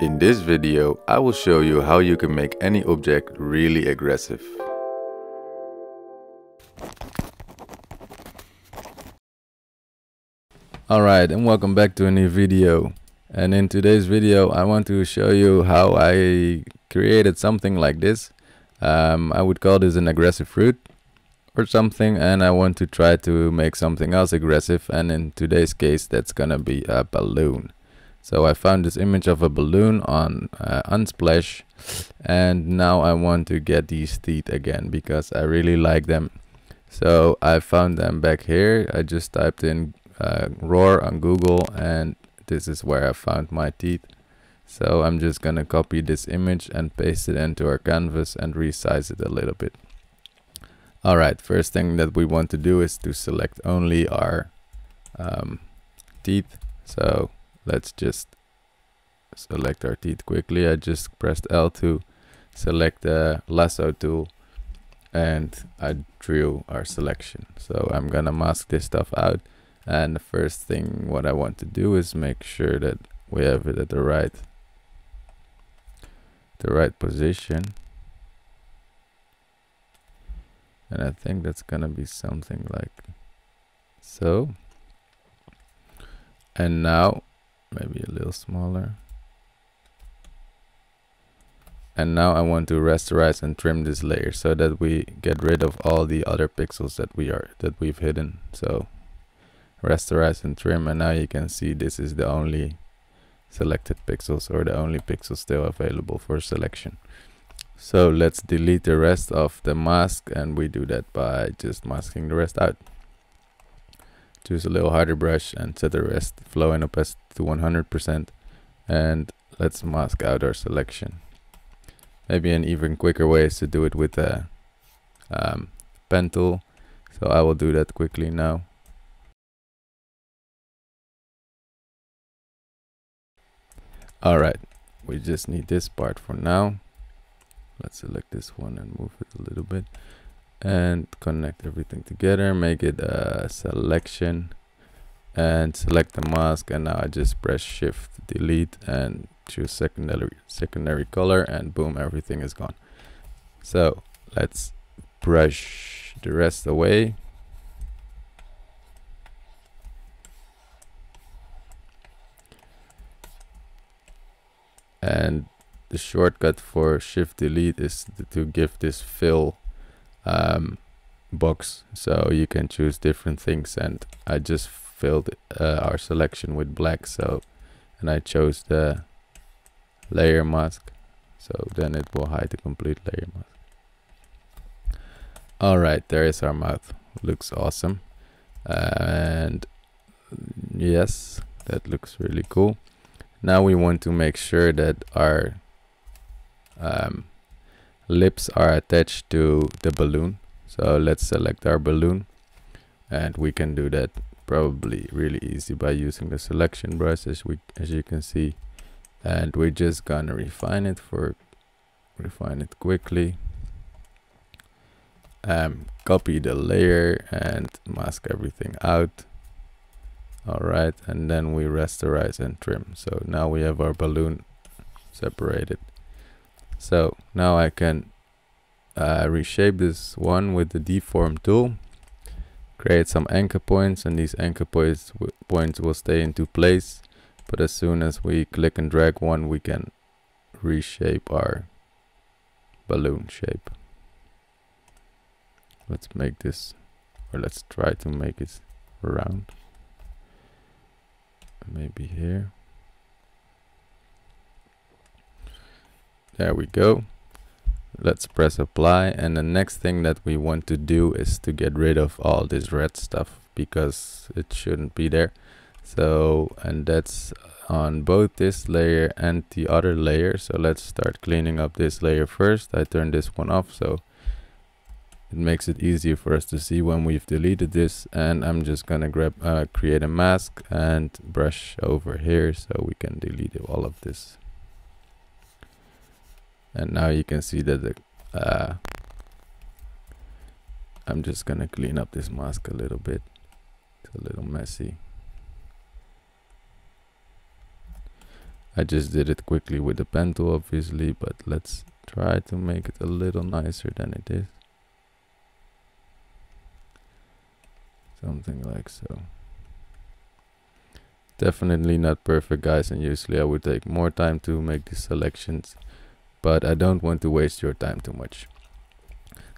In this video, I will show you how you can make any object really aggressive. Alright, and welcome back to a new video. And in today's video, I want to show you how I created something like this. I would call this an aggressive fruit or something, and I want to try to make something else aggressive, and in today's case, that's gonna be a balloon. So I found this image of a balloon on Unsplash, and now I want to get these teeth again because I really like them. So I found them back here. I just typed in roar on Google, and this is where I found my teeth. So I'm just gonna copy this image and paste it into our canvas and resize it a little bit. Alright, first thing that we want to do is to select only our teeth. So let's just select our teeth quickly. I just pressed L to select the lasso tool and I drew our selection. So I'm gonna mask this stuff out. And the first thing what I want to do is make sure that we have it at the right position. And I think that's gonna be something like so. And now, maybe a little smaller. And now I want to rasterize and trim this layer so that we get rid of all the other pixels that we've hidden. So rasterize and trim, and now you can see this is the only selected pixels, or the only pixels still available for selection. So let's delete the rest of the mask, and we do that by just masking the rest out. Choose a little harder brush and set the rest flow and opacity to 100%, and let's mask out our selection. Maybe an even quicker way is to do it with a pen tool, so I will do that quickly now. Alright, we just need this part for now. Let's select this one and move it a little bit and connect everything together, make it a selection and select the mask. And now I just press shift delete and choose secondary color, and boom, everything is gone. So let's brush the rest away. And the shortcut for shift delete is to give this fill box, so you can choose different things, and I just filled our selection with black. So, and I chose the layer mask, so then it will hide the complete layer mask. Alright, there is our mouth, looks awesome. And yes, that looks really cool. Now we want to make sure that our lips are attached to the balloon. So let's select our balloon, and we can do that probably really easy by using the selection brush, as you can see. And we're just gonna refine it quickly. Copy the layer and mask everything out. Alright, and then we rasterize and trim. So now we have our balloon separated. So now I can reshape this one with the deform tool, create some anchor points, and these anchor points will stay into place, but as soon as we click and drag one, we can reshape our balloon shape. Let's make this, or let's try to make it round, maybe here. There we go. Let's press apply, and the next thing that we want to do is to get rid of all this red stuff because it shouldn't be there. So, and that's on both this layer and the other layer. So let's start cleaning up this layer first. I turned this one off so it makes it easier for us to see when we've deleted this. And I'm just gonna create a mask and brush over here so we can delete all of this. And now you can see that I'm just gonna clean up this mask a little bit. It's a little messy. I just did it quickly with the pen tool, obviously, but let's try to make it a little nicer than it is. Something like so. Definitely not perfect, guys, and usually I would take more time to make these selections, but I don't want to waste your time too much.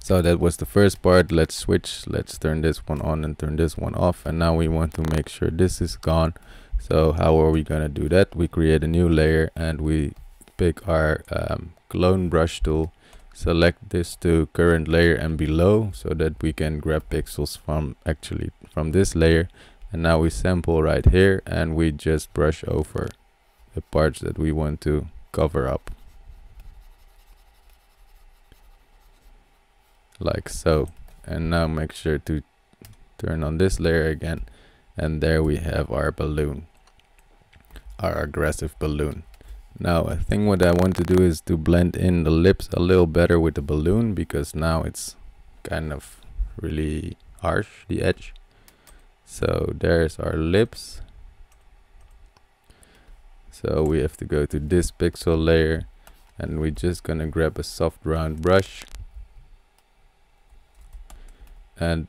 So that was the first part. Let's switch. Let's turn this one on and turn this one off. And now we want to make sure this is gone. So how are we going to do that? We create a new layer and we pick our clone brush tool, select this to current layer and below so that we can grab pixels from this layer. And now we sample right here and we just brush over the parts that we want to cover up. Like so. And now make sure to turn on this layer again, and there we have our balloon, our aggressive balloon. Now I think what I want to do is to blend in the lips a little better with the balloon, because now it's kind of really harsh, the edge. So there's our lips. So we have to go to this pixel layer and we're just gonna grab a soft round brush and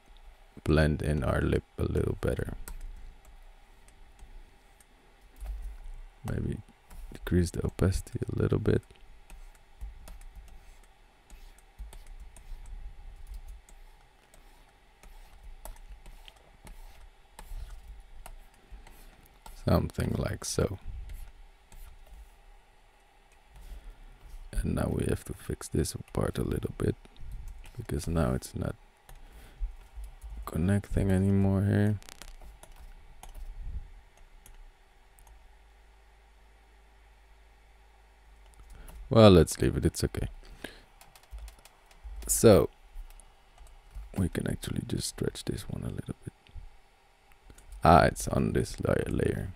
blend in our lip a little better. Maybe decrease the opacity a little bit. Something like so. And now we have to fix this part a little bit, because now it's not connecting anymore here. Well, let's leave it, it's okay. So we can actually just stretch this one a little bit. Ah, it's on this layer.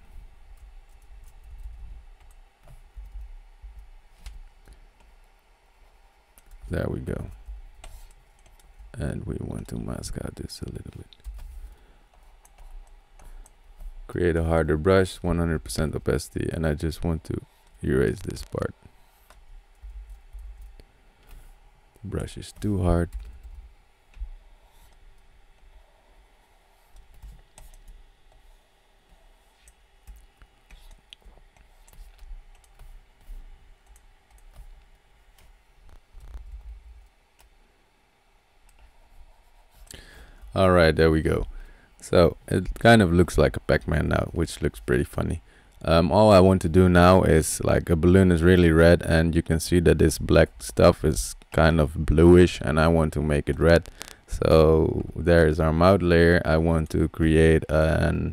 There we go. And we want to mask out this a little bit. Create a harder brush, 100% opacity, and I just want to erase this part. The brush is too hard. Alright, there we go. So it kind of looks like a Pac-Man now, which looks pretty funny. All I want to do now is, like, a balloon is really red and you can see that this black stuff is kind of bluish and I want to make it red. So there is our mouth layer. I want to create a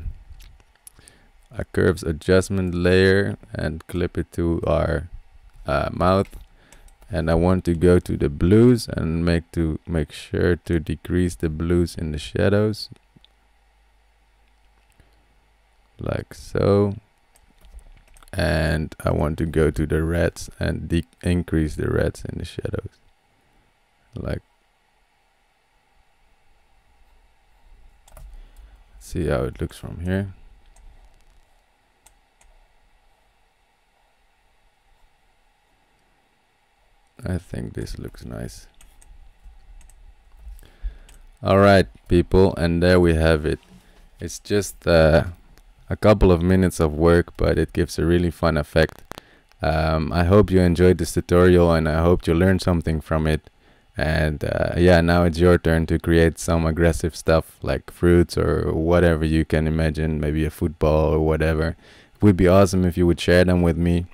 curves adjustment layer and clip it to our mouth. And I want to go to the blues and make sure to decrease the blues in the shadows. Like so. And I want to go to the reds and increase the reds in the shadows. Like. See how it looks from here. I think this looks nice. Alright, people, and there we have it. It's just a couple of minutes of work, but it gives a really fun effect. I hope you enjoyed this tutorial and I hope you learned something from it. And yeah, now it's your turn to create some aggressive stuff like fruits or whatever you can imagine, maybe a football or whatever. It would be awesome if you would share them with me.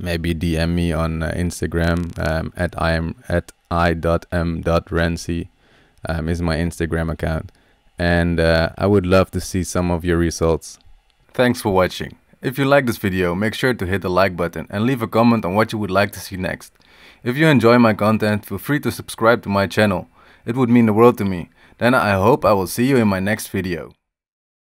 Maybe DM me on Instagram at i.m.rency is my Instagram account. And I would love to see some of your results. Thanks for watching. If you like this video, make sure to hit the like button and leave a comment on what you would like to see next. If you enjoy my content, feel free to subscribe to my channel. It would mean the world to me. Then I hope I will see you in my next video.